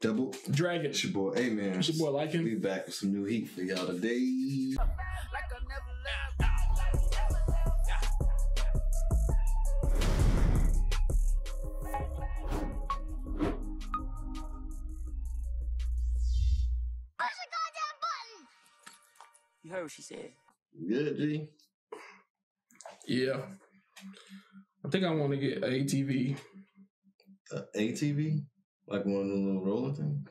Double Dragon. It's your boy Amen. It's your boy Lycan. We back with some new heat for y'all today. You heard what she said. Good, G. Yeah. I think I want to get an ATV. An ATV? Like one of the little rolling things?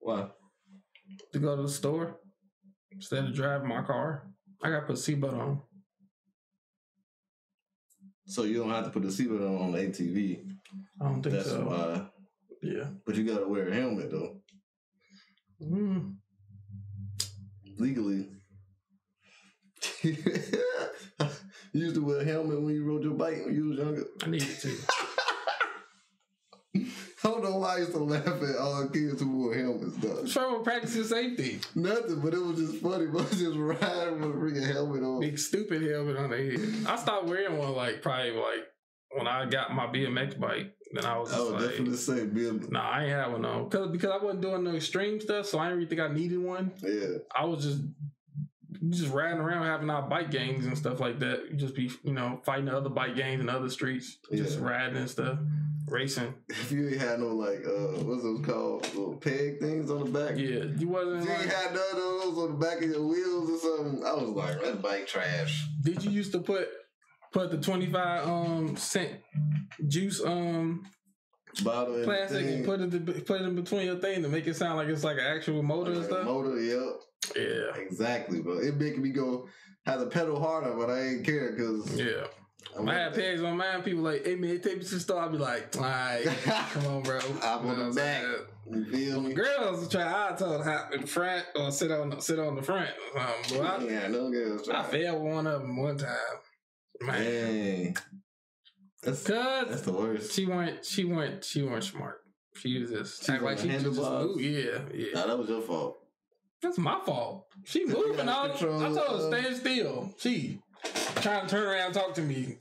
Why? To go to the store. Instead of driving my car. I got to put a seatbelt on. So you don't have to put a seatbelt on the ATV? I don't think that's so. That's why. Yeah. But you got to wear a helmet, though. Mm. Legally. You used to wear a helmet when you rode your bike when you was younger. I needed to. I don't know why I used to laugh at all kids who wore helmets, though. What's wrong with practicing safety? Nothing, but it was just funny. But I was just riding with a freaking helmet on. Big stupid helmet on their head. I stopped wearing one, like, probably, like, when I got my BMX bike. Then I was just like, definitely say BMX. Nah, I ain't have one, though. Because I wasn't doing no extreme stuff, so I didn't really think I needed one. Yeah. I was just riding around having our bike gangs and stuff like that. You just be, you know, fighting the other bike gangs in the other streets. Yeah. Just riding and stuff. Racing. If you ain't had no, like, what's those called? Little peg things on the back? Yeah. You wasn't. You ain't like, had none of those on the back of your wheels or something. I was like, that bike trash. Did you used to put the 25 cent juice bottle plastic and put it in between your thing to make it sound like it's like an actual motor and stuff? Motor, yep. Yeah, exactly, bro. It making me go have to pedal harder, but I ain't care because yeah, I had pegs on mine. People like, hey man, take me to the store. I be like, all right, come on, bro. I'm on the back. You feel me? Girls try. I told them hop in the front or sit on the front. Yeah, no girls try. I failed one of them one time. Man, dang. That's the worst. She weren't smart. She was just act like she just moved. Yeah. Nah, that was your fault. That's my fault. She moving all. I told her stand still. She trying to turn around and talk to me.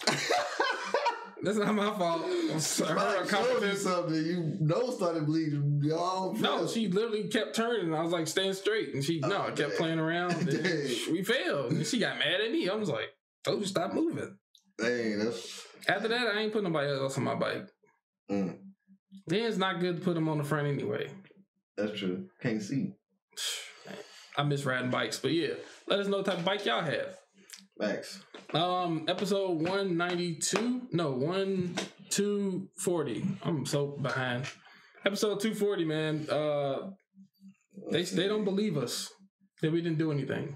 That's not my fault. I'm sorry. I told you something. You know, started bleeding. Y'all. No, she literally kept turning. I was like, stand straight, and she kept playing around. And we failed, and she got mad at me. I was like, told you stop moving. Dang, after that, I ain't putting nobody else on my bike. Mm. Then it's not good to put them on the front anyway. That's true. Can't see. I miss riding bikes, but yeah, let us know what type of bike y'all have. Thanks. Episode 192, no, 240. I'm so behind. Episode 240, man. They don't believe us that we didn't do anything.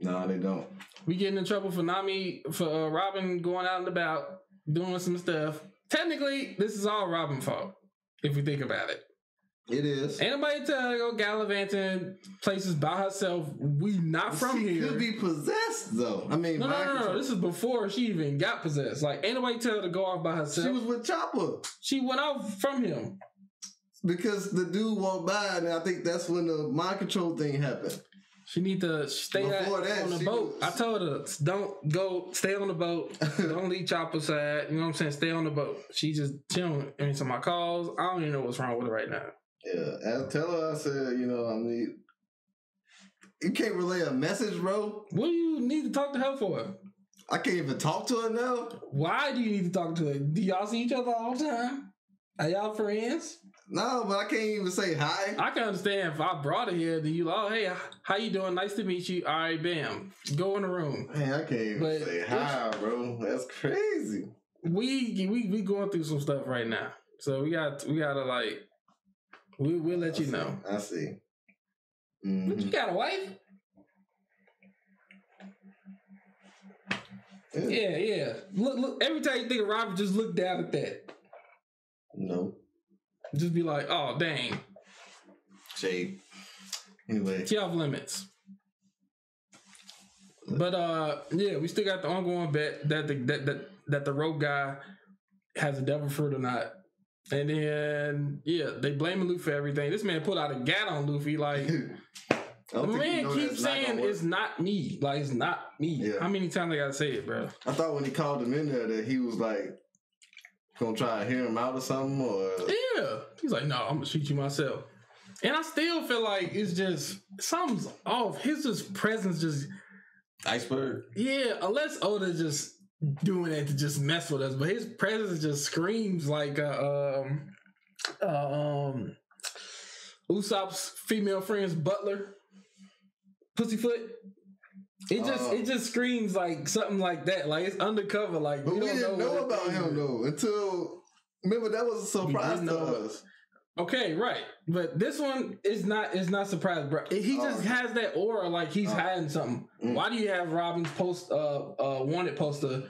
No, they don't. We getting in trouble for Nami, for Robin going out and about, doing some stuff. Technically, this is all Robin's fault, if we think about it. It is. Ain't nobody tell her to go gallivanting places by herself. We not from here. She could be possessed, though. I mean, no. This is before she even got possessed. Like, ain't nobody tell her to go off by herself. She was with Chopper. She went off from him. Because the dude walked by, and I think that's when the mind control thing happened. She need to stay on the boat. I told her, don't go, stay on the boat. Don't leave Chopper side. You know what I'm saying? Stay on the boat. She just chilling. Answer my calls. I don't even know what's wrong with her right now. Yeah, I tell her, I said, you know, I need. You can't relay a message, bro. What do you need to talk to her for? I can't even talk to her now. Why do you need to talk to her? Do y'all see each other all the time? Are y'all friends? No, but I can't even say hi. I can understand if I brought her here, then you like, oh, hey, how you doing? Nice to meet you. All right, bam. Go in the room. Man, I can't even say hi, bro. That's crazy. We going through some stuff right now. So we gotta like, we'll let you know. I see. Mm-hmm. But you got a wife? Yeah. Look, every time you think of Robert, just look down at that. No. Just be like, oh, dang. Shade. Anyway. She off limits. But, yeah, we still got the ongoing bet that the rogue guy has a devil fruit or not. And then, yeah, they blaming Luffy for everything. This man put out a gat on Luffy. Like, the man keeps saying, it's not me. Like, it's not me. Yeah. How many times I got to say it, bro? I thought when he called him in there that he was like, gonna try to hear him out or something, or yeah, he's like, no, I'm gonna shoot you myself. And I still feel like it's just something's off. His just presence just Iceberg. Yeah, unless Oda's just doing it to just mess with us, but his presence just screams like Usopp's female friend's butler, Pussyfoot. It just screams like something like that. Like it's undercover. Like, but we didn't know about him though until, remember, that was a surprise to us. Okay, right. But this one is not. It's not surprising, bro. He just has that aura, like he's hiding something. Mm. Why do you have Robin's post, wanted poster,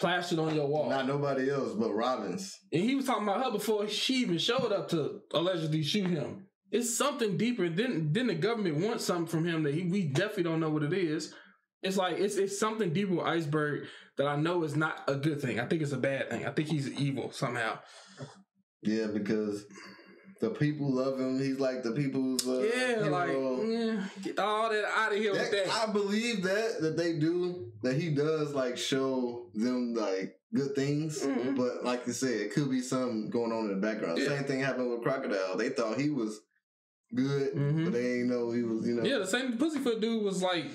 plastered on your wall? Not nobody else, but Robin's. And he was talking about her before she even showed up to allegedly shoot him. It's something deeper. Then the government wants something from him that we definitely don't know what it is. It's like it's something deeper with Iceberg that I know is not a good thing. I think it's a bad thing. I think he's evil somehow. Yeah, because the people love him. He's like the people's get all that out of here with that. I believe that they do, that he does like show them like good things. Mm-hmm. But like you said, it could be something going on in the background. Yeah. Same thing happened with Crocodile. They thought he was good, mm-hmm. but they ain't know he was, you know. Yeah, the same Pussyfoot dude was like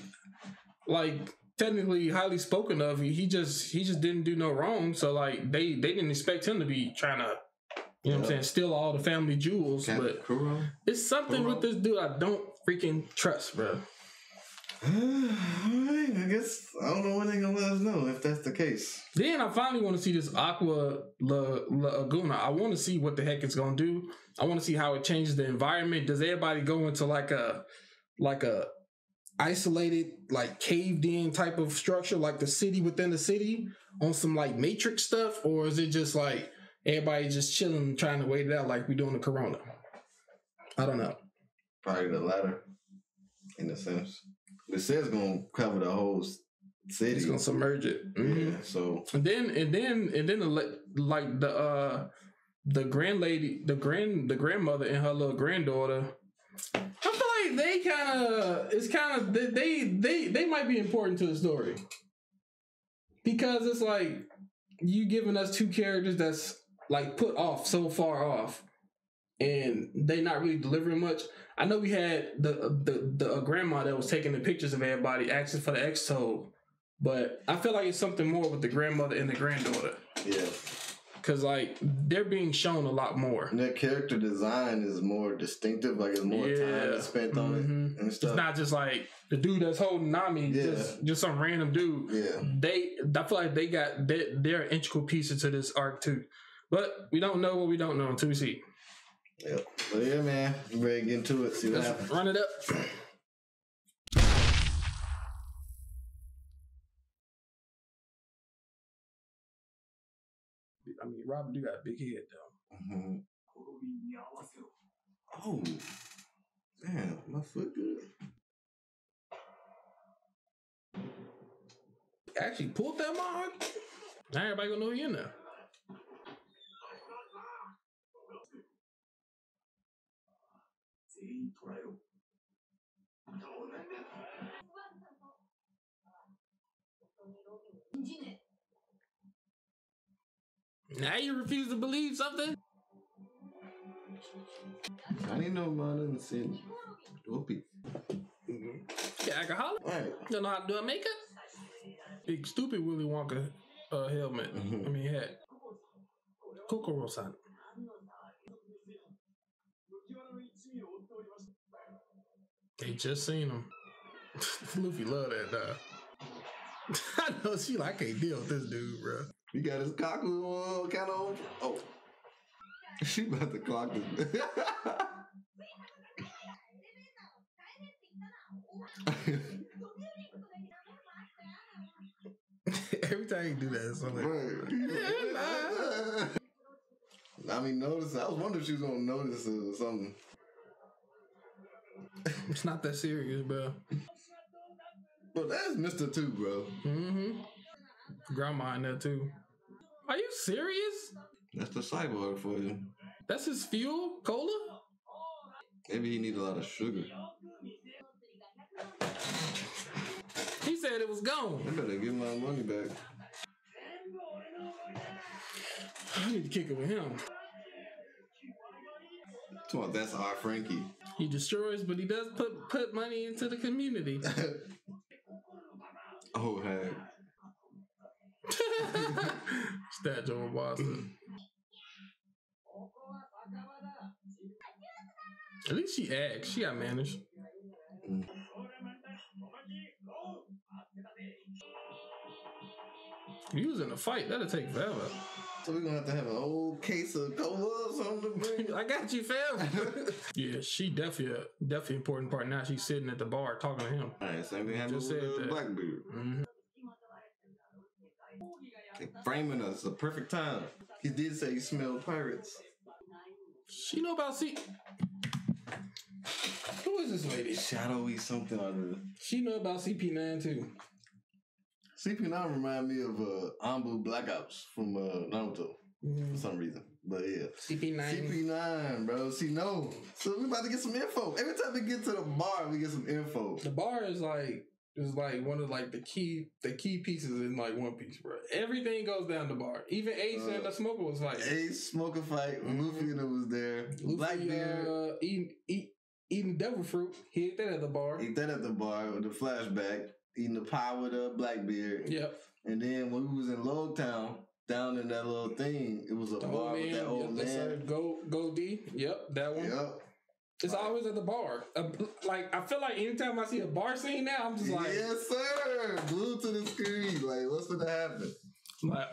technically highly spoken of. He just didn't do no wrong. So like they didn't expect him to be trying to, you know what I'm saying, steal all the family jewels, but Kuro? It's something Kuro with this dude I don't freaking trust, bro. I guess I don't know when they're gonna let us know if that's the case. Then I finally want to see this Aqua Laguna. I want to see what the heck it's gonna do. I want to see how it changes the environment. Does everybody go into like a isolated, like caved in type of structure, like the city within the city, on some like Matrix stuff, or is it just like everybody just chilling, trying to wait it out like we doing the Corona? I don't know. Probably the latter, in a sense. It says it's gonna cover the whole city. It's gonna submerge it. Mm-hmm. Yeah. So and then the grand lady, the grandmother and her little granddaughter. I feel like they might be important to the story, because it's like you giving us two characters that's like put off, so far off, and they not really delivering much. I know we had the grandma that was taking the pictures of everybody asking for the X-Toll, but I feel like it's something more with the grandmother and the granddaughter. Yeah. Because like they're being shown a lot more. And their character design is more distinctive. Like it's more time spent on it and stuff. It's not just like the dude that's holding Nami, just some random dude. Yeah. I feel like they got they're an integral pieces to this arc too. But we don't know what we don't know until we see. Yep. But yeah, man, you ready to get into it? See what happens. Run it up. I mean, Robin do got a big head though. Mm-hmm. Oh, damn, my foot good. Actually pulled that mark. Now everybody gonna know you in there. Now you refuse to believe something? I didn't know about it and said, whoopee. You alcoholic? Right. You don't know how to do a makeup? Big stupid Willy Wonka helmet. Mm-hmm. I mean, hat. Kokoro-san. They just seen him. Luffy love that dog. I know she like, I can't deal with this dude, bro. He got his cockles on, kind of on. Oh. She about to clock this. Every time you do that, it's like, I mean, notice. I was wondering if she was gonna notice or something. It's not that serious, bro. But that's Mr. 2, bro. Mm-hmm. Grandma in there, too. Are you serious? That's the cyborg for you. That's his fuel? Cola? Maybe he needs a lot of sugar. He said it was gone. I better get my money back. I need to kick it with him. Come on, that's our Franky. He destroys, but he does put money into the community. Oh, hey. Statue of Boston. At least she acts. She got manners. You was in a fight. That'll take forever. So we're going to have an old case of cola or something to bring. I got you, fam. Yeah, she definitely important part. Now she's sitting at the bar talking to him. All right, same thing happened with Blackbeard. Mm-hmm. They're framing us the perfect time. He did say he smelled pirates. She know about sea. Who is this lady? Shadowy something or other. She know about CP9 too. CP9 remind me of Anbu Black Ops from Naruto for some reason. But yeah. CP9, bro. See, no. So we about to get some info. Every time we get to the bar, we get some info. The bar is like one of like the key pieces in like One Piece, bro. Everything goes down the bar. Even Ace and the Smoker was fighting. Ace Smoker fight. Luffy and it was there. Luffy, Blackbeard eating devil fruit. He ate that at the bar. Ate that at the bar with the flashback. Eating the pie with a Blackbeard. Yep. And then when we was in Logtown, down in that little thing, it was a bar with that old man. Go D. Yep, that one. Yep. It's always at the bar. Like, I feel like anytime I see a bar scene now, I'm just like... Yes, sir! Glued to the screen. Like, what's gonna happen? Like,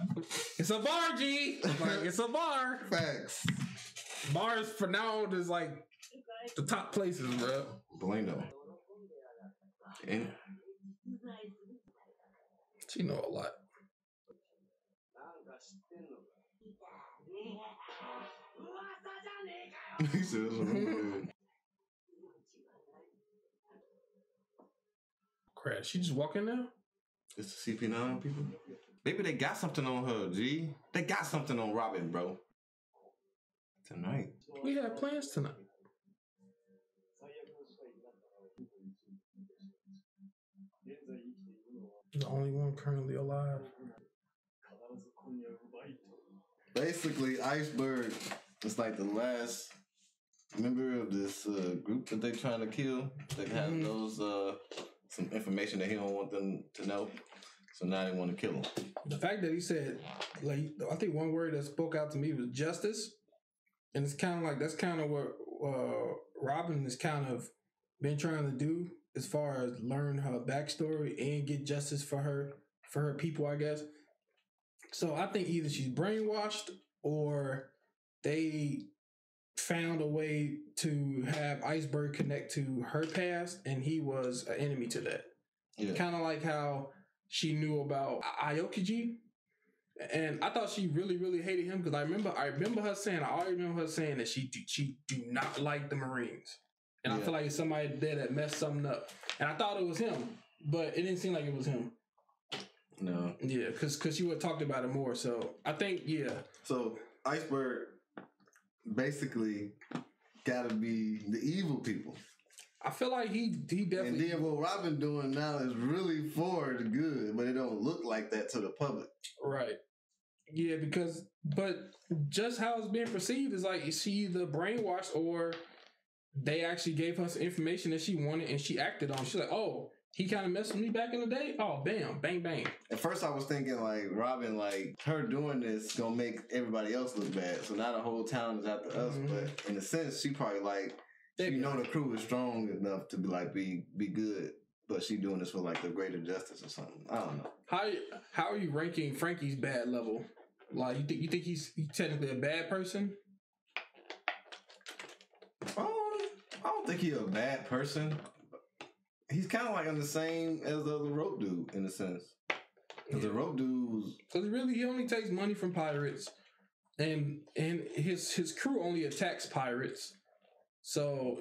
it's a bar, G! Like, it's a bar! Facts. Bars, for now, is like the top places, bro. Blame them. She know a lot. He says, crap, she just walking now? It's the CP9 people? Maybe they got something on her, G. They got something on Robin, bro. Tonight. We had plans tonight. The only one currently alive. Basically, Iceberg is like the last member of this group that they're trying to kill. They have those some information that he don't want them to know, so now they want to kill him. The fact that he said, like, I think one word that spoke out to me was justice, and it's kind of like that's kind of what Robin has kind of been trying to do. As far as learn her backstory and get justice for her people, I guess. So I think either she's brainwashed or they found a way to have Iceberg connect to her past, and he was an enemy to that. Yeah. Kind of like how she knew about Aokiji, and I thought she really, really hated him because I already remember her saying that she do not like the Marines. And yeah. I feel like it's somebody there that messed something up. And I thought it was him, but it didn't seem like it was him. No. Yeah, because you would have talked about it more. So I think, yeah. So Iceberg basically got to be the evil people. I feel like he definitely... And then what Robin doing now is really for the good, but it don't look like that to the public. Right. Yeah, because... But just how it's being perceived is like she either brainwashed or... They actually gave her some information that she wanted and she acted on. She's like, oh, he kind of messed with me back in the day? Oh, bam, bang, bang. At first I was thinking, like, Robin, like, her doing this gonna make everybody else look bad. So now the whole town is after us. But in a sense, she probably, like, you know the crew is strong enough to be, like, be good. But she doing this for, like, the greater justice or something. I don't know. How are you ranking Franky's bad level? Like, you think he's technically a bad person? I think he's a bad person. He's kind of like on the same as the rope dude in a sense. Because the rope dude was... Because really he only takes money from pirates and his crew only attacks pirates. So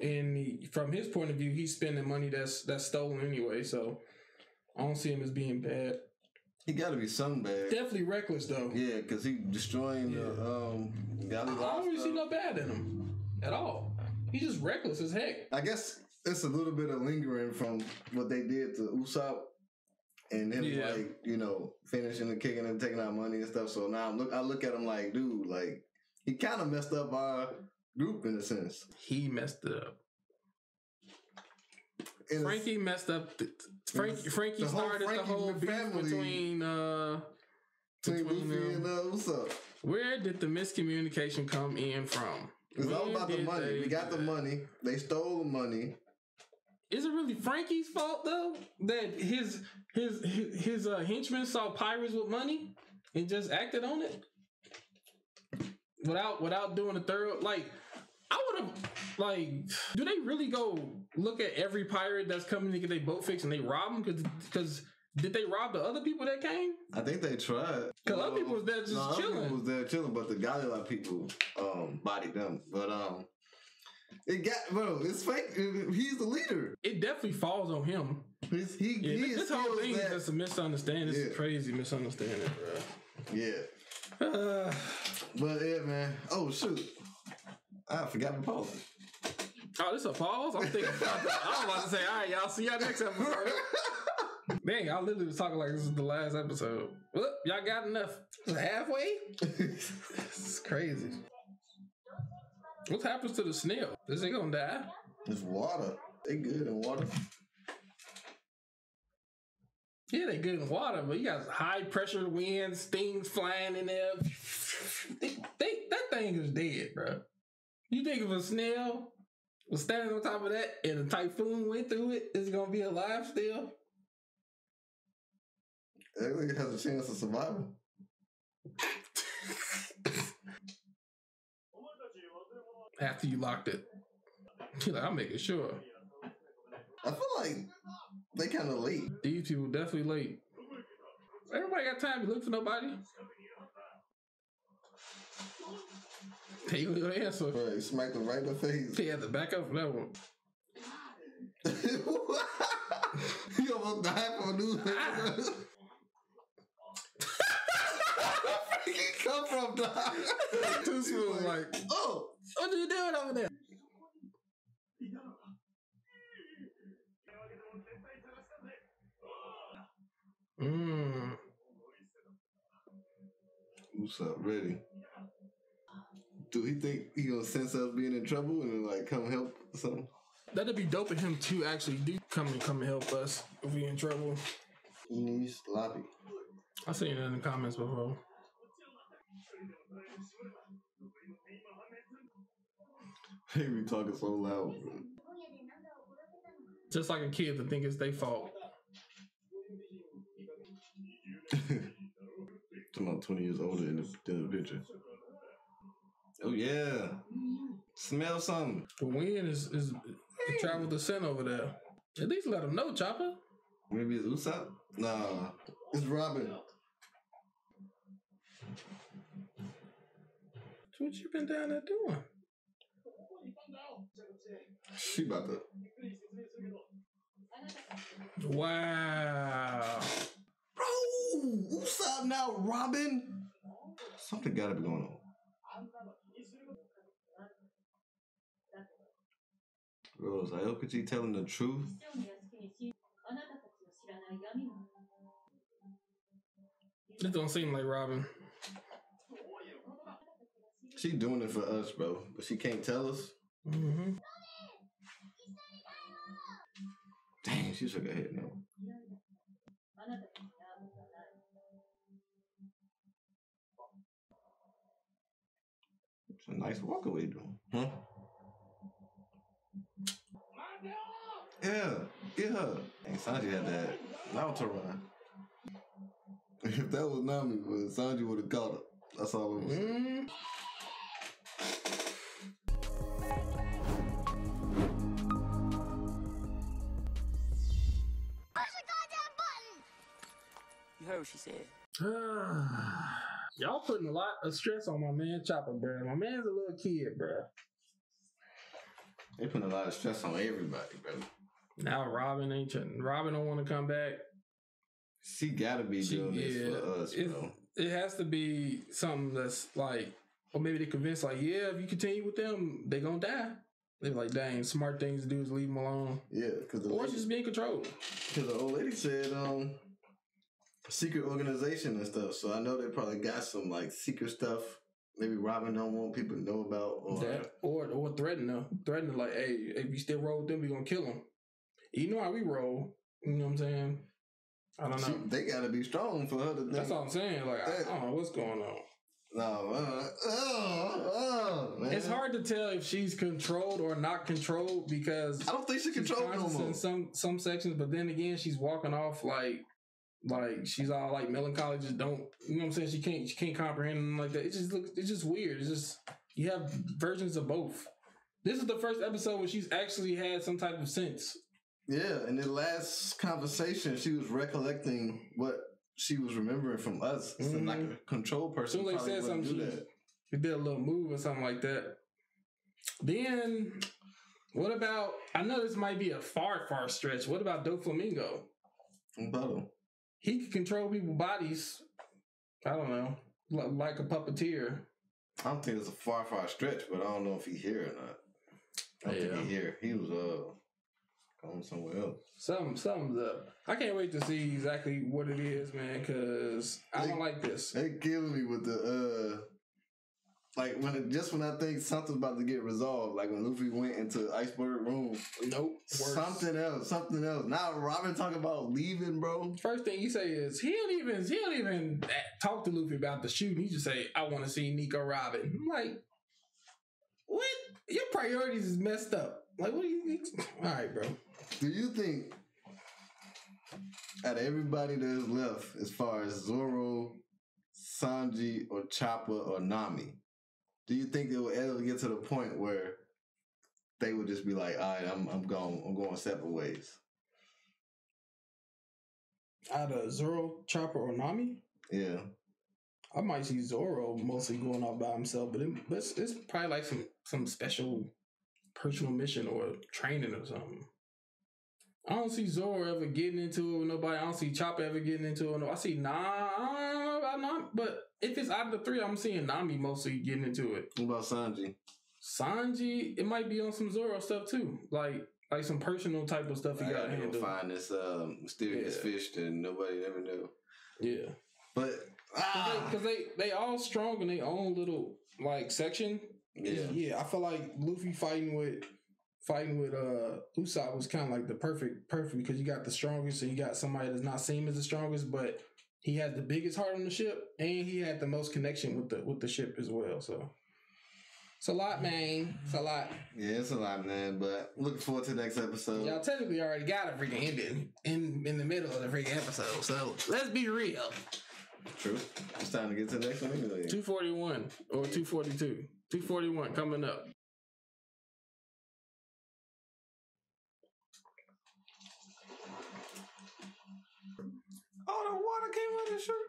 from his point of view, he's spending money that's stolen anyway. So I don't see him as being bad. He got to be something bad. Definitely reckless though. Yeah, because he destroying the... I don't really see no bad in him at all. He's just reckless as heck. I guess it's a little bit of lingering from what they did to Usopp and him, like, you know, finishing and kicking and taking out money and stuff. So now I look at him like, dude, like, he kind of messed up our group in a sense. He messed it up. Franky messed up. Franky started the whole beef between Luffy and Usopp. Where did the miscommunication come in from? It's all about the money. We got the money. They stole the money. Is it really Franky's fault though that his henchmen saw pirates with money and just acted on it without doing a thorough like? I would have like, do they really go look at every pirate that's coming to get their boat fixed and they rob them? Because did they rob the other people that came? I think they tried. Because other people was there just chilling. Other people was there chilling, but the Galileo people bodied them. But it's fake. He's the leader. It definitely falls on him. This whole thing is just a misunderstanding. It's a crazy misunderstanding, bro. Yeah. But yeah, man. Oh shoot, I forgot my pause. Oh, this is a pause? I'm about to say, all right, y'all, see y'all next episode. Dang, I literally was talking like this is the last episode. Well, y'all got enough. Halfway? It's crazy. What happens to the snail? Is it gonna die? It's water. They good in water. Yeah, they good in water, but you got high pressure winds, things flying in there. That thing is dead, bro. You think of a snail was standing on top of that and a typhoon went through it, it's gonna be alive still? That thing has a chance of survival. After you locked it, you're like, I'm making sure. I feel like they kind of late. These people definitely late. Everybody got time to look for nobody. They ain't gonna answer. Right, smacked them right in the face. He had to back up for that one. He almost died from a newspaper. Where did it come from, dog? Two people like, oh, what are you doing over there? What's up, ready? Do he think he gonna sense us being in trouble and like come help or something? That'd be dope of him to actually do come and help us if we in trouble. He needs sloppy. I seen that in the comments before. They be talking so loud, bro. Just like a kid that think it's their fault. I'm about 20 years older in the picture. Oh yeah, smell something. The wind is travel descent over there. At least let them know, Chopper. Maybe it's Usopp. Nah, it's Robin. What you been down there doing? She about to. Wow. Bro, Usopp now, Robin. Something gotta be going on. Bro, is Aokiji telling the truth? It don't seem like Robin. She doing it for us, bro, but she can't tell us. Mm-hmm. Dang, she shook her head now. It's a nice walkaway, though, huh? Yeah, get her. And Sanji had that Naruto run. If that was Nami, but Sanji would have caught her. That's all it was. Mm-hmm. She said, y'all putting a lot of stress on my man Chopper, bro. My man's a little kid, bro. They putting a lot of stress on everybody, bro. Now Robin don't want to come back. She gotta be doing this for us, bro. It has to be something that's like, or maybe they convinced like, yeah, if you continue with them, they gonna die. They're like, dang, smart things to do is leave them alone. Yeah, because the or just being controlled. Because the old lady said, secret organization and stuff, so I know they probably got some like secret stuff. Maybe Robin don't want people to know about, or threaten them. Like, hey, if you still roll with them, we gonna kill them. You know how we roll. You know what I'm saying? I don't know. She, they gotta be strong for her to. That's all I'm saying. Like that, I don't know what's going on. No, man. It's hard to tell if she's controlled or not controlled because I don't think she controlled no more. In some sections, but then again, she's walking off like she's all like melancholy. Just don't, you know what I'm saying? She can't comprehend them like that. It just looks, it's just weird. It's just you have versions of both. This is the first episode where she's actually had some type of sense. Yeah, in the last conversation, she was recollecting what she was remembering from us. So like a control person. So like said something. She did a little move or something like that. Then, what about? I know this might be a far stretch. What about Doflamingo? Bro, he could control people's bodies. I don't know, like a puppeteer. I don't think it's a far stretch, but I don't know if he's here or not. I don't think he's here. He was going somewhere else. Something's up. I can't wait to see exactly what it is, man, because I don't like this. It kills me with the like when I think something's about to get resolved, like when Luffy went into Iceberg room. Nope. Worse. Something else. Now Robin talking about leaving, bro. First thing you say is he don't even talk to Luffy about the shooting. He just say, I want to see Nico Robin. I'm like, what? Your priorities is messed up. Like, what do you think? All right, bro. Do you think out of everybody that is left, as far as Zoro, Sanji, or Chopper, or Nami, do you think they will ever get to the point where they would just be like, all right, I'm gone. I'm going separate ways? Out of Zoro, Chopper, or Nami? Yeah. I might see Zoro mostly going off by himself, but it's probably like some special personal mission or training or something. I don't see Zoro ever getting into it with nobody. I don't see Chopper ever getting into it with nobody. I see Nami, but if it's out of the three, I'm seeing Nami mostly getting into it. What about Sanji? Sanji, it might be on some Zoro stuff too, like some personal type of stuff he got to handle. Find this mysterious fish that nobody ever knew. Yeah, but because they all strong in their own little like section. Yeah, I feel like Luffy fighting with Usopp was kind of like the perfect because you got the strongest and you got somebody that's not seen as the strongest, but he has the biggest heart on the ship and he had the most connection with the ship as well. So it's a lot, man. It's a lot. Yeah, it's a lot, man. But looking forward to the next episode. Y'all technically already got a freaking ending in the middle of the freaking episode. So let's be real. True. It's time to get to the next one. 241 or 242. 241 coming up. Oh, the water came out of the shirt.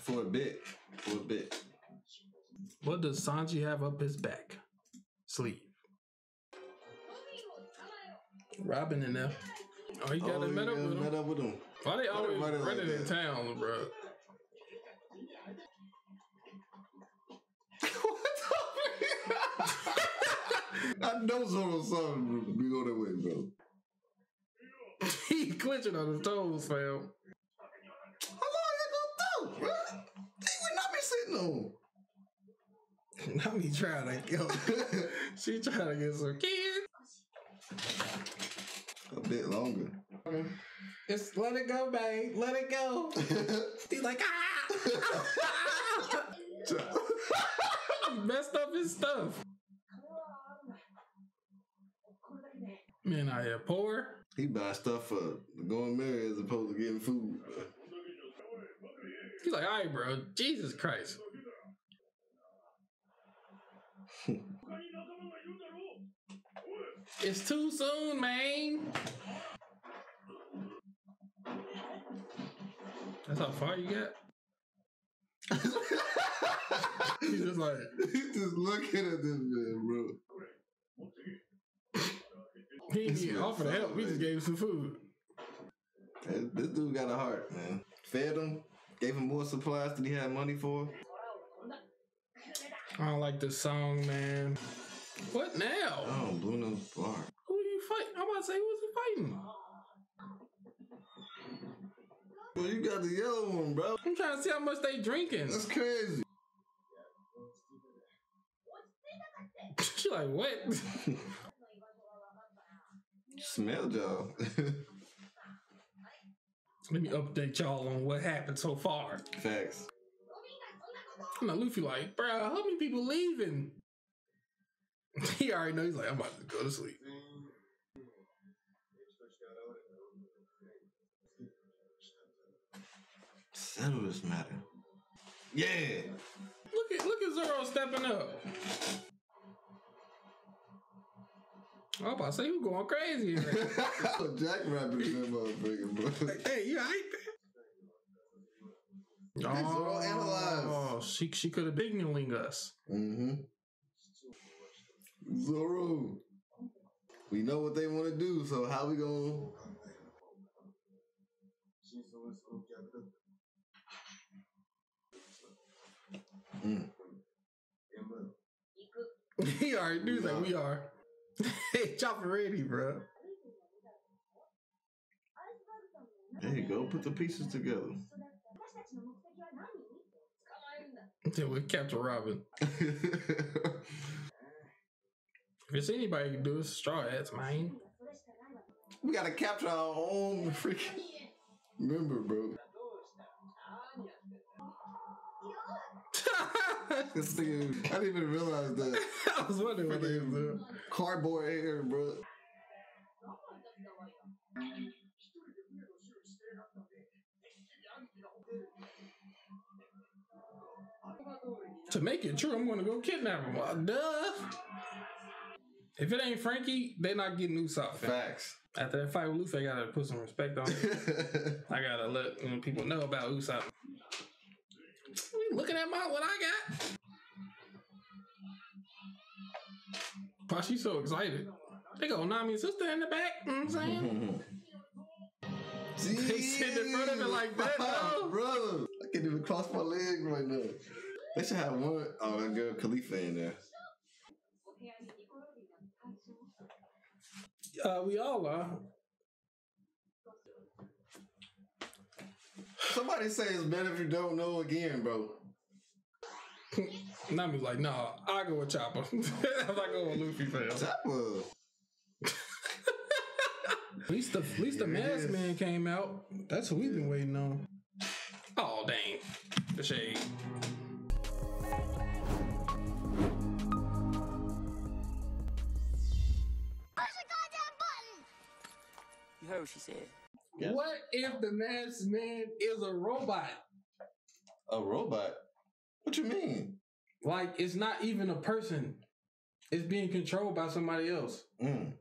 For a bit. What does Sanji have up his back? Sleeve. Robin in there. Oh, he got to met up with him. Why they always running in town, bro? I know Zoro saw him go that way, bro. He clenching on his toes, fam. How long you gonna do, bro? They would not be sitting on. Nami trying to go. She trying to get some kids. A bit longer. Just let it go, babe. Let it go. He's like, ah! Messed up his stuff. Man, I am poor. He buy stuff for going merry as opposed to getting food. He's like, all right, bro. Jesus Christ. It's too soon, man. That's how far you got? He's just like... He's just looking at this man, bro. He didn't get offered to help. Man. We just gave him some food. This dude got a heart, man. Fed him. Gave him more supplies than he had money for. I don't like this song, man. What now? Oh, Blue Nose Bar. Who are you fighting? I'm about to say, who was he fighting? Well, you got the yellow one, bro. I'm trying to see how much they drinking. That's crazy. She like, what? Smell job. Let me update y'all on what happened so far. Facts. Now Luffy like, bro, how many people leaving? He already know. He's like, I'm about to go to sleep. Settle this matter. Yeah. Look at Zoro stepping up. I was about to say, you going crazy here. Jackrabbit in that motherfucker, bro. Hey, you hype? Oh, Zoro, she could have been signaling us. Mm-hmm. Zoro. We know what they want to do, so how we going to... Mm. He already knew that we are. Hey, Chopper ready, bro. There you go. Put the pieces together. Then we'll capture Robin. If it's anybody can do it, straw hats, man. We gotta capture our own freaking member, bro. This thing, I didn't even realize that. I was wondering what they was doing. Cardboard air, bro. To make it true, I'm gonna go kidnap him. Duh. If it ain't Franky, they not getting Usopp. Facts. After that fight with Luffy, I gotta put some respect on it. I gotta let people know about Usopp. We looking at what I got. Why she's so excited? They go Nami's sister in the back. You know what I'm saying? They sit in front of it like that, though. Brother, I can't even cross my leg right now. They should have one. Oh, that girl Kalifa in there. We all are. Somebody say it's better if you don't know again, bro. Nami's like, nah, I go with Chopper. I'm not going with Luffy, fam. Chopper. At least the masked man came out. That's what we've been waiting on. Oh, dang. The shade. You heard what she said. Yes. What if the masked man is a robot? A robot? What you mean? Like, it's not even a person. It's being controlled by somebody else. Mm.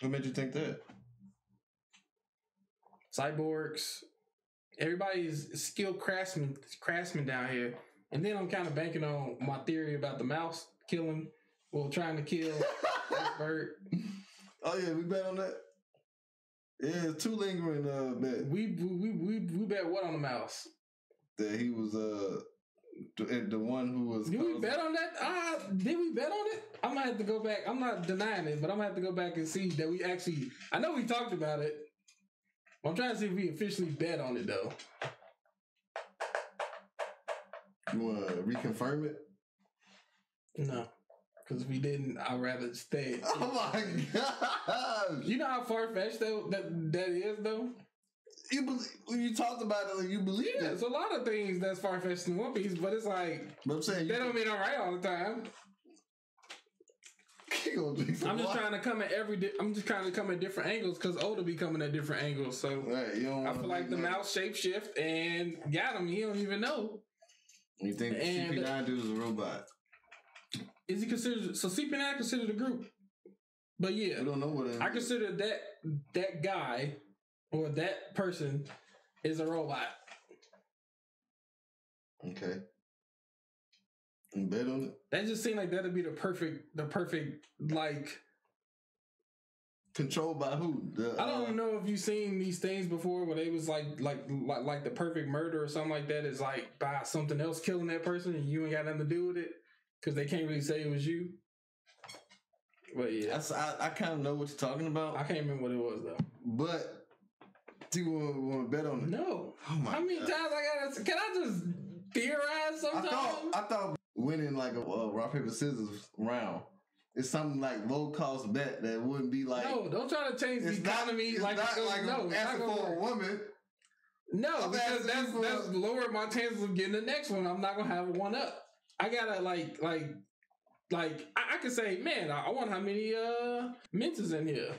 What made you think that? Cyborgs. Everybody's skilled craftsmen down here. And then I'm kind of banking on my theory about the mouse killing, well, trying to kill Iceberg. Oh yeah, we bet on that. Yeah, it's too lingering bet. We bet what on the mouse? That he was the one who was. Did we bet on that? Did we bet on it? I'm gonna have to go back. I'm not denying it, but I'm gonna have to go back and see that we actually. I know we talked about it. I'm trying to see if we officially bet on it though. You wanna reconfirm it? No. Because if we didn't, I'd rather stay. Oh my gosh. You know how far-fetched that is, though? You talked about it and you believe it. Yeah, there's a lot of things that's far-fetched in One Piece, but it's like, but I'm saying, don't mean I'm right all the time. I'm just trying to come at different angles because Oda be coming at different angles. So right, I feel like the mouse shape-shift and got him. He don't even know. You think CP9 dude is a robot? Is he considered? So CP9 considered a group, but yeah, we don't know what I consider that guy or that person is a robot. Okay, and bet on it. That just seemed like that'd be the perfect like controlled by who? I don't know if you've seen these things before where they was like the perfect murder or something like that is like by something else killing that person and you ain't got nothing to do with it. Because they can't really say it was you. But yeah. I kind of know what you're talking about. I can't remember what it was, though. But do you want to bet on it? No. Oh my God. How many times I got to... Can I just theorize sometimes? I thought winning like a rock, paper, scissors round. It's something like low cost bet that wouldn't be like. No, don't try to change the economy. It's like not like no, asking for a woman. No, because that's lowered my chances of getting the next one. I'm not gonna have a one up. I gotta like I can say, man, I wonder how many mentors in here.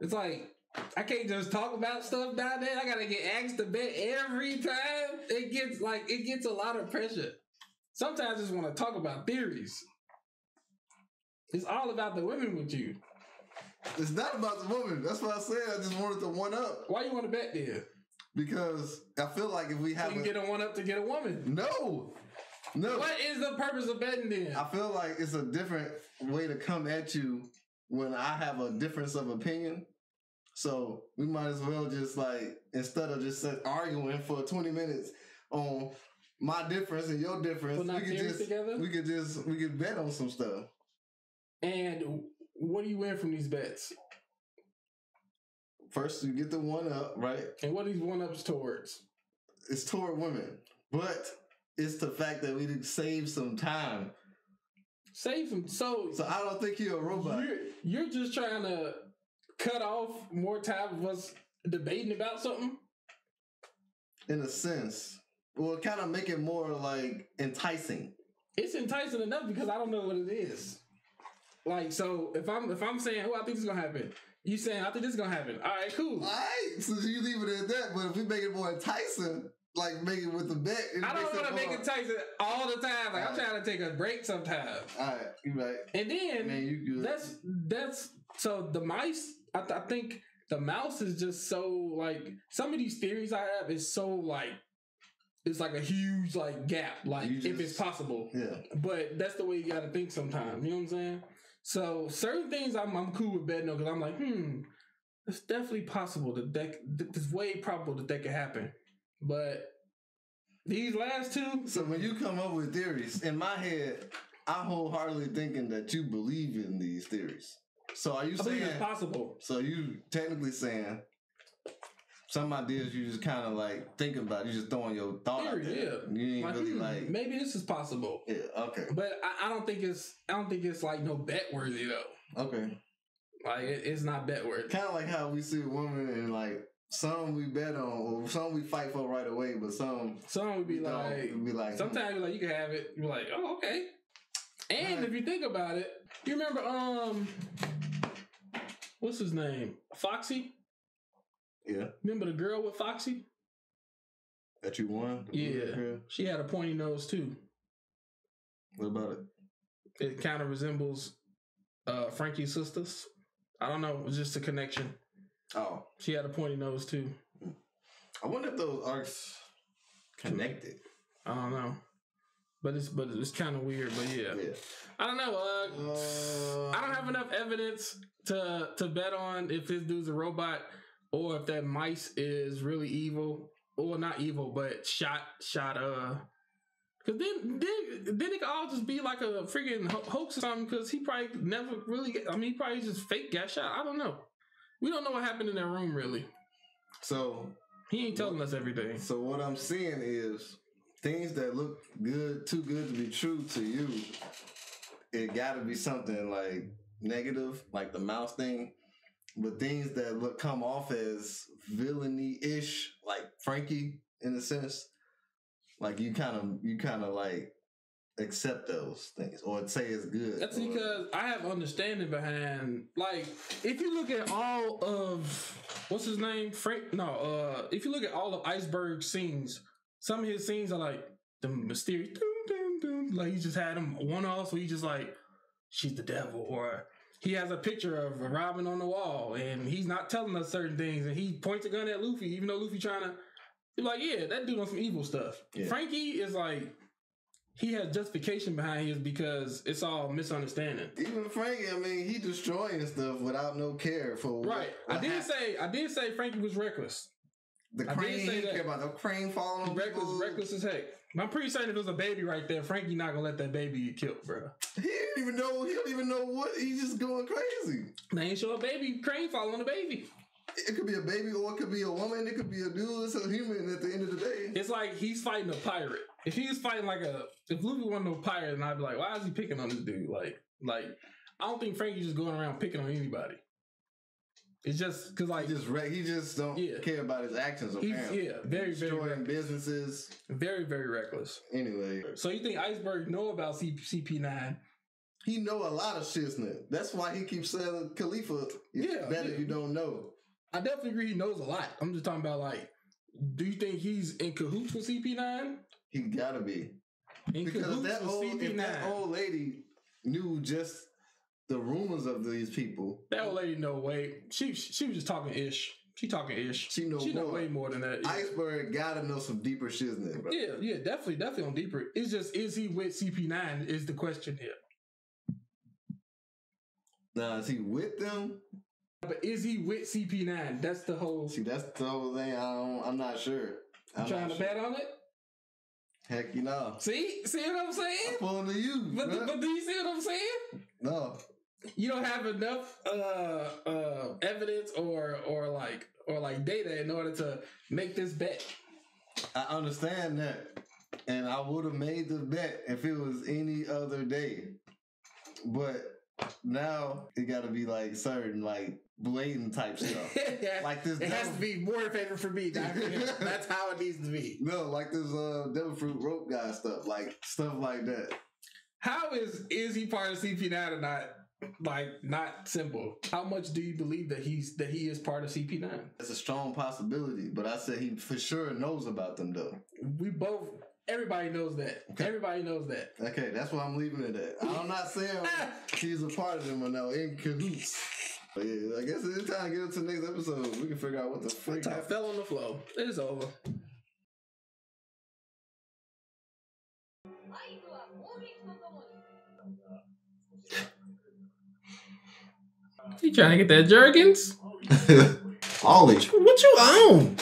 It's like I can't just talk about stuff down there. I gotta get asked to bet every time. It gets a lot of pressure. Sometimes I just want to talk about theories. It's all about the women with you. It's not about the women. That's what I said. I just wanted to one up. Why you want to bet there? Because I feel like if we have you can get a one up to get a woman. No. What is the purpose of betting then? I feel like it's a different way to come at you when I have a difference of opinion. So we might as well just like, instead of just arguing for 20 minutes on my difference and your difference, we could bet on some stuff. And what do you win from these bets? First, you get the one up, right? And what are these one ups towards? It's toward women, but it's the fact that we did save some time. Save some, so I don't think you're a robot. You're just trying to cut off more time of us debating about something. In a sense, well, kind of make it more like enticing. It's enticing enough because I don't know what it is. Like, so if I'm saying, oh, I think this is gonna happen. You saying, I think this is going to happen. All right, cool. All right. So you leave it at that. But if we make it more enticing, like make it with the bet. I don't want to make it enticing all the time. Like, I'm trying to take a break sometimes. All right. You're right. And then, man, you that's so the mice, I think the mouse is just so, like, some of these theories I have is so, like, it's like a huge, like, gap. Like, just, if it's possible. Yeah. But that's the way you got to think sometimes. You know what I'm saying? So certain things I'm cool with betting on because I'm like, it's definitely possible it's way probable that could happen. But these last two. So when you come up with theories, in my head, I'm wholeheartedly thinking that you believe in these theories. So are you saying it's possible? So you technically saying some ideas you just kind of like think about, you just throwing your thought out there. Yeah. You ain't like, really like maybe this is possible. Yeah, okay. But I don't think it's like no bet worthy though. Okay. Like it's not bet worthy. Kind of like how we see women and like some we bet on or some we fight for right away, but some would be like sometimes like you can have it. You're like, oh okay. And if you think about it, you remember what's his name? Foxy? Yeah. Remember the girl with Foxy? That you won? Yeah. She had a pointy nose, too. What about it? It kind of resembles Franky's sisters. I don't know. It was just a connection. Oh. She had a pointy nose, too. I wonder if those are connected. I don't know. But it's kind of weird, but yeah. I don't know. I don't have enough evidence to bet on if this dude's a robot or if that mice is really evil, or not evil, but shot. Cause then it could all just be like a freaking hoax or something. Cause he probably never really. He probably just fake got shot. I don't know. We don't know what happened in that room really. So he ain't telling us everything. So what I'm seeing is things that look good, too good to be true to you. It got to be something like negative, like the mouse thing. But things that come off as villainy-ish, like Franky, in a sense, like you kind of like accept those things or say it's good. That's because I have understanding behind. Like if you look at all of what's his name, Frank. No, if you look at all of Iceberg's scenes, some of his scenes are like the mysterious, like he just had them one-offs where he just like she's the devil or. He has a picture of Robin on the wall, and he's not telling us certain things, and he points a gun at Luffy, even though Luffy trying to... He's like, yeah, that dude on some evil stuff. Yeah. Franky is like... He has justification behind his because it's all misunderstanding. Even Franky, he destroying stuff without no care for... Right. I did say Franky was reckless. The crane, he didn't care about the crane falling on people. Reckless as heck. I'm pretty certain if there's a baby right there, Franky not gonna let that baby get killed, bro. He don't even know what he's just going crazy. They ain't show a baby crane following a baby. It could be a baby or it could be a woman, it could be a dude, it's a human at the end of the day. It's like he's fighting a pirate. if he was fighting like a, if Luffy wasn't no pirate, then I'd be like, why is he picking on this dude? Like I don't think Franky's just going around picking on anybody. It's just because like he just don't care about his actions. Apparently, he's, very businesses, very reckless. Anyway, so you think Iceberg know about CP9? He know a lot of shiznit. That's why he keeps saying Kalifa. It's better you don't know. I definitely agree. He knows a lot. I'm just talking about like, do you think he's in cahoots with CP9? He gotta be in because that old lady knew just the rumors of these people. That old lady, no way. She was just talking ish. She talking ish. She know way more than that. Yeah. Iceberg gotta know some deeper shiznit, bro. Yeah, definitely on deeper. It's just, is he with CP9? Is the question here. Now, is he with them? But is he with CP9? That's the whole... See, that's the whole thing. I'm not sure. I'm trying to bet on it? Heck, you know. See what I'm saying? I'm pulling to you. But do you see what I'm saying? No. You don't have enough evidence or like data in order to make this bet. I understand that. And I would have made the bet if it was any other day. But... now it got to be like certain, like blatant type stuff. Like this, it has to be more in favor for me. That's how it needs to be. No, like this devil fruit rope guy stuff, like stuff like that. How is he part of CP9 or not? Like not simple. How much do you believe that he is part of CP9? That's a strong possibility, but I said he for sure knows about them though. We both. Everybody knows that. Okay. Everybody knows that. Okay, that's why I'm leaving it at. I'm not saying she's a part of them or no, in cahoots. But yeah, I guess it's time to get into the next episode. We can figure out what the freak I fell on the floor. It is over. You trying to get that Jergens? Ollie. What you on?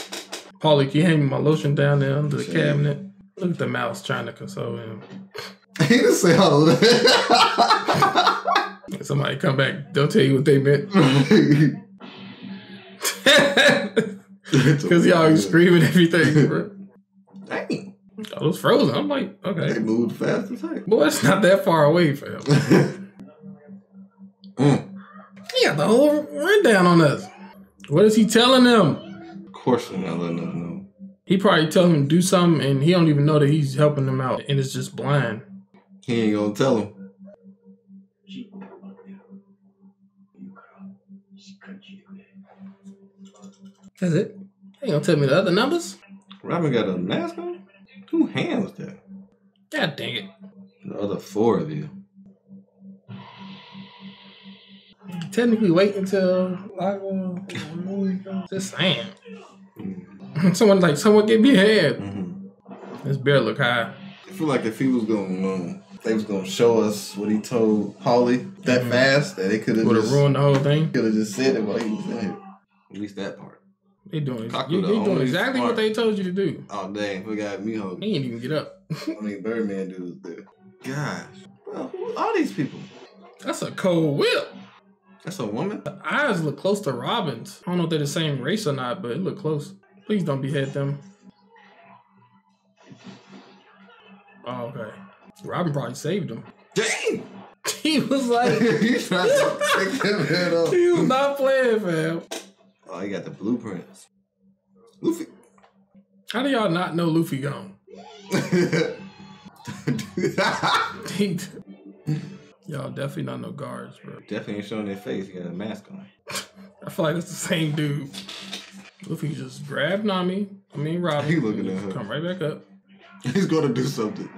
Paulie, can you hang my lotion down there under the cabinet? Look at the mouse trying to console him. He didn't say all of that. Somebody come back, they'll tell you what they meant. Because y'all be screaming everything, bro. Dang. I was frozen. I'm like, okay. They moved fast as heck. Boy, it's not that far away, fam. He got the whole rundown on us. What is he telling them? Of course they're not letting us know. He probably tell him to do something and he don't even know that he's helping them out and it's just blind. He ain't gonna tell him. That's it? They ain't gonna tell me the other numbers? Robin got a mask on? Who handles that? God dang it. The other four of you. Technically wait until I go movie. Just saying. Someone get me head. This bear look high. I feel like if he was going they was gonna show us what he told Paulie that fast that it could have ruined the whole thing. Could have just said it while he was there. At least that part. They doing exactly what they told you to do. Oh dang, we got me holding. He ain't even get up. I mean Birdman dude was there. Gosh. Bro, who are these people? That's a cold whip. That's a woman? The eyes look close to Robin's. I don't know if they're the same race or not, but it looked close. Please don't behead them. Oh, okay. Robin probably saved him. Dang! He was like... He's trying to take them head off. He was not playing, fam. Oh, he got the blueprints. Luffy. How do y'all not know Luffy gone? Y'all definitely not no guards, bro. Definitely ain't showing their face. He got a mask on. I feel like that's the same dude. Luffy just grabbed Nami. Robin. He looking at her. Come right back up. He's gonna do something.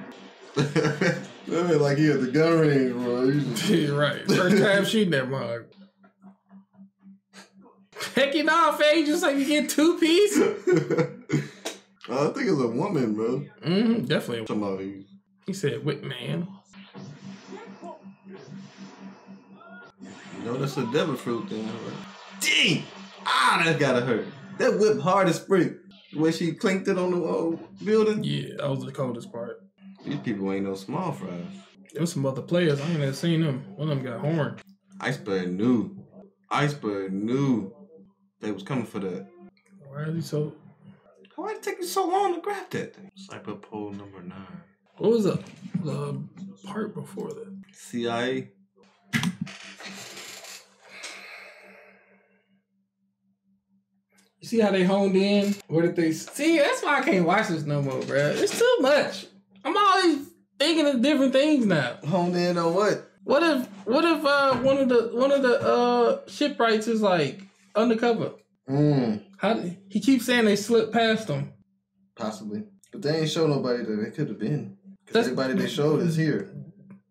Like he had the gun range, bro. Yeah, right. First time shooting that mug. Heck you know, Faye. Just like you get two piece. I think it's a woman, bro. Definitely. Somebody. He said, "Whip man." You know that's a devil fruit thing, right? Dang. Ah, that gotta hurt. That whip hard as spring. The way she clinked it on the building. Yeah, that was the coldest part. These people ain't no small fries. There was some other players. I ain't never seen them. One of them got horned. Iceberg knew. They was coming for that. Why is he so... Why did it take you so long to grab that thing? It's like a pole number 9. What was the part before that? CIA? You see how they honed in? What did they see? That's why I can't watch this no more, bro. It's too much. I'm always thinking of different things now. Honed in on what? What if one of the shipwrights is like undercover? How did he keep saying they slipped past them? Possibly, but they ain't show nobody that they could have been. Cause everybody they showed is here.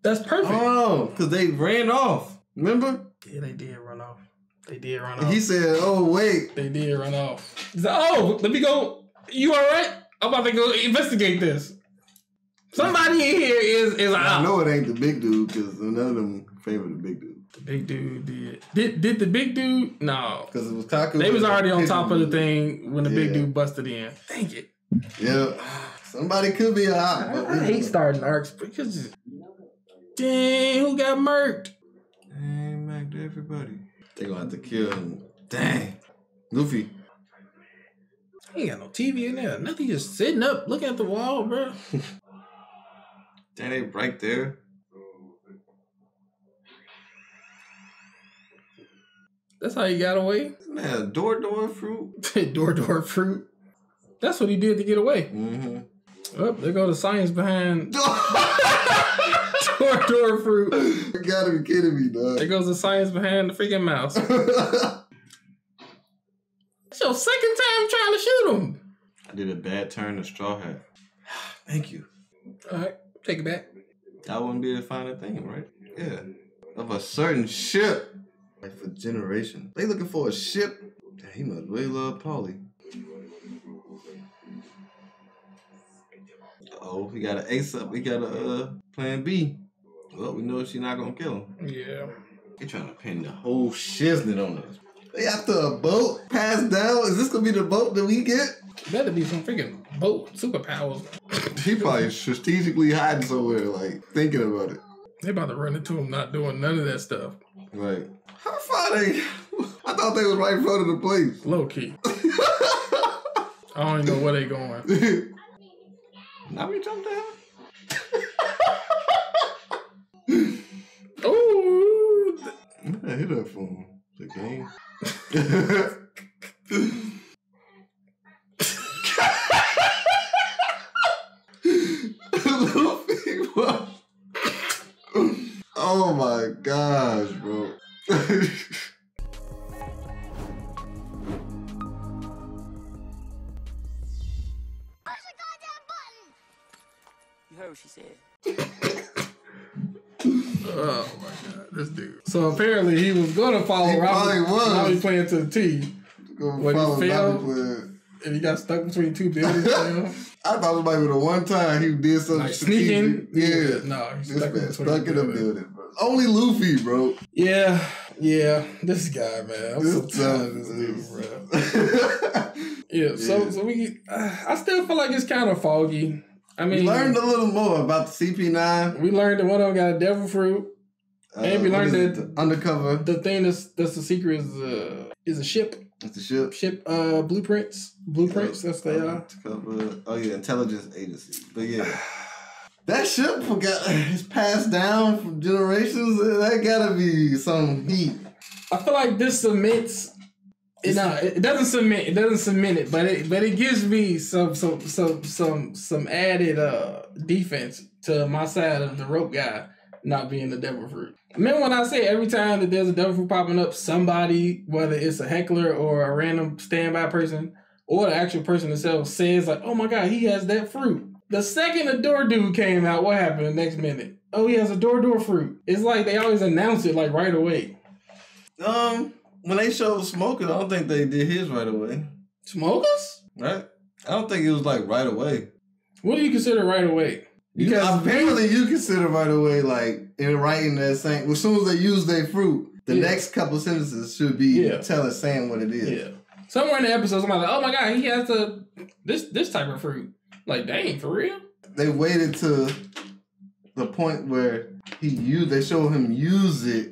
That's perfect. Oh, because they ran off. Remember? Yeah, they did run off. They did run off. He said, "Oh wait." They did run off. He's like, "Oh, let me go. You all right? I'm about to go investigate this." Somebody in here is out. I know it ain't the big dude because none of them favor the big dude. The big dude did the big dude? No, because it was Kaku. They was already on top of the thing when the big dude busted in. Dang it. Yeah, somebody could be out. I hate starting arcs because dang, who got murked? Dang, back to everybody. They gonna have to kill him. Dang, Luffy. He ain't got no TV in there. Nothing. Just sitting up, looking at the wall, bro. That ain't right there. That's how he got away? Man, door fruit. Door fruit. That's what he did to get away. Mm-hmm. Oh, there go the science behind door fruit. You gotta be kidding me, dog. There goes the science behind the freaking mouse. It's your second time trying to shoot him. I did a bad turn to straw hat. Thank you. All right. Take it back. That wouldn't be the final thing, right? Yeah. Of a certain ship. Like for generations. They looking for a ship. Damn, he must really love Paulie. Uh-oh, we got an ace up. We got a plan B. Well, we know she's not gonna kill him. Yeah. They trying to pin the whole shiznit on us. They after a boat passed down. Is this gonna be the boat that we get? Better be some freaking boat superpowers. He probably strategically hiding somewhere, like thinking about it. They about to run into him not doing none of that stuff. Like, how far they? I thought they was right in front of the place. Low key. I don't even know where they going. Now we jump down. Ooh! What did I hit that for? The game. Oh my gosh, bro. Push the goddamn button. You heard what she said. Oh my god, this dude. So apparently he was gonna follow Robin. He was playing to the T. When he failed, and he got stuck between two buildings. I thought it might be the one time he did something like sneaking. Yeah, no, he's stuck in a building. Bro. Only Luffy, bro. Yeah, this guy, man. I'm so tired of this dude, bro. Yeah, so we. I still feel like it's kind of foggy. I mean, we learned a little more about the CP9. We learned that one of them got a devil fruit, and we learned that the undercover. The thing that's the secret is a ship. It's the ship. Ship blueprints, that's they are. Oh yeah, intelligence agency. But yeah. That ship is passed down from generations. That gotta be some heat. I feel like this cements it doesn't cement it, but it gives me some added defense to my side of the rope guy not being the devil fruit. Remember when I say every time that there's a devil fruit popping up, somebody, whether it's a heckler or a random standby person or the actual person themselves, says like, "Oh my god, he has that fruit." The second a door dude came out, what happened the next minute? Oh, he has a door fruit. It's like they always announce it like right away. When they showed Smoker, I don't think they did his right away. Smokers? Right? I don't think it was like right away. What do you consider right away? Because apparently you consider right away, like in writing that saying, as soon as they use their fruit, the next couple sentences should be telling saying what it is. Yeah. Somewhere in the episode, somebody's like, "Oh my god, he has this type of fruit." Like, dang, for real? They waited to the point where they showed him use it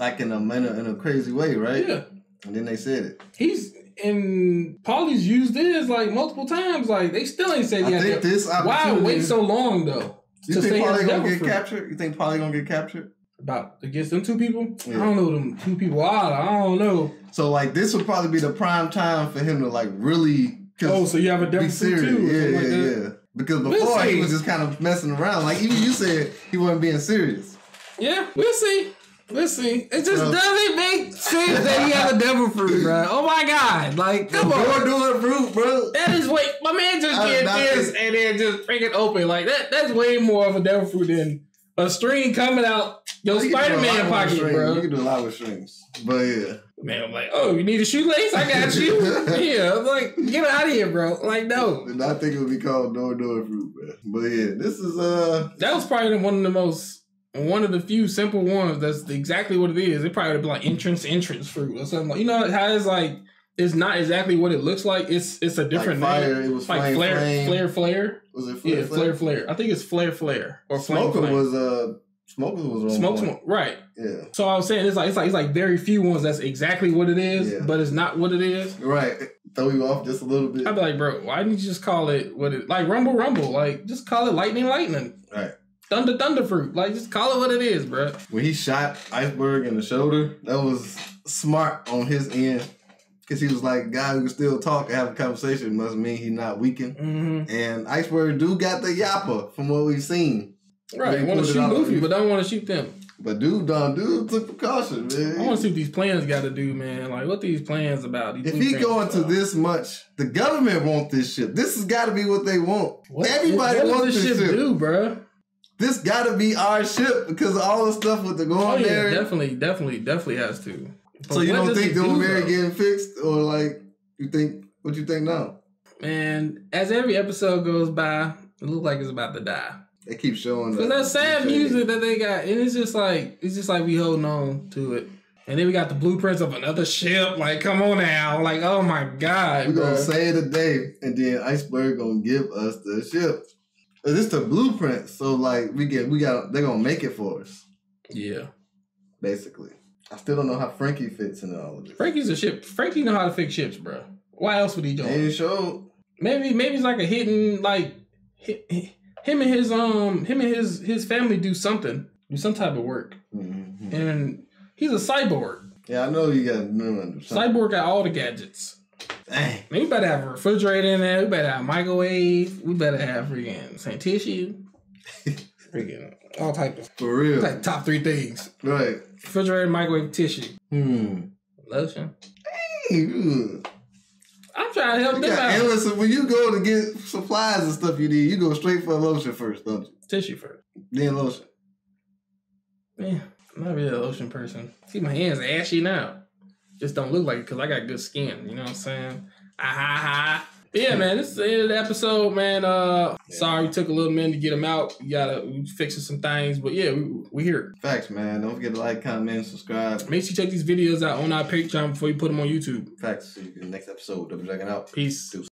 like in a crazy way, right? Yeah. And then they said it. He's and Paulie's used this like multiple times. Like they still ain't said this. Why wait so long though? You think Paulie gonna get captured? You think Paulie gonna get captured? About against them two people? Yeah. I don't know them two people. I don't know. So like this would probably be the prime time for him to like really. Oh, so you have a different too? Yeah. Because before he was just kind of messing around. Like even you said he wasn't being serious. Yeah, we'll see. It just doesn't make sense that he has a devil fruit, bro. Oh my god! Like, come on, doing fruit, bro. That is way. My man just did this and then just freaking open like that. That's way more of a devil fruit than a string coming out your Spider-Man pocket, bro. You can do a lot with strings, but yeah. Man, I'm like, oh, you need a shoelace? I got you. Yeah, I'm like, get out of here, bro. Like, no. And I think it would be called door fruit, bro. But yeah, this is that was probably one of the few simple ones that's exactly what it is. It probably would be like entrance fruit or something. Like, you know how it's like, it's not exactly what it looks like. It's a different like fire, name. It was like flare. Was it flare? Yeah, flare. I think it's flare or Smoker was Smoker was wrong. Right. Yeah. So I was saying it's like very few ones that's exactly what it is, but it's not what it is. Right. Throw you off just a little bit. I'd be like, bro, why didn't you just call it what it like? Rumble. Like just call it lightning. Right. Thunder fruit. Like, just call it what it is, bro. When he shot Iceberg in the shoulder, that was smart on his end. Because he was like, guy who can still talk and have a conversation must mean he's not weakened. Mm-hmm. And Iceberg do got the yapper from what we've seen. Right, they want to shoot Luffy, but don't want to shoot them. But dude took precaution, man. I want to see what these plans got to do, man. Like, what these plans about? These if he going to this much, the government want this shit. This has got to be what they want. Everybody wants this shit. Do, bro? This gotta be our ship because of all the stuff with the going there. Definitely has to. But so you don't think Going Merry getting fixed, or like you think what you think now? Man, as every episode goes by, it looks like it's about to die. They keep showing that sad music that they got, and it's just like we holding on to it. And then we got the blueprints of another ship. Like, come on now. Like, oh my god, we're gonna save the day, and then Iceberg gonna give us the ship. This the blueprint, so like they're gonna make it for us. Yeah, basically. I still don't know how Franky fits into all of this. Franky's a ship. Franky know how to fix ships, bro. Why else would he do it? Sure. Maybe it's like a hidden like him and his family do some type of work, and he's a cyborg. Yeah, I know you got cyborg got all the gadgets. Dang. Man, we better have a refrigerator in there. We better have a microwave. We better have freaking tissue. Freaking all type of. For real. It's like top 3 things. Right. Refrigerator, microwave, tissue. Lotion. Dang. I'm trying to help them out. Endless, when you go to get supplies and stuff you need, you go straight for lotion first, don't you? Tissue first. Then lotion. Man, I'm not really a lotion person. See, my hands are ashy now. Just don't look like it because I got good skin. You know what I'm saying? Yeah, man. This is the end of the episode, man. Sorry, we took a little minute to get them out. We fixing some things, but yeah, we here. Facts, man. Don't forget to like, comment, subscribe. Make sure you check these videos out on our Patreon before you put them on YouTube. Facts. See you in the next episode. Double Dragon out. Peace. Deuce.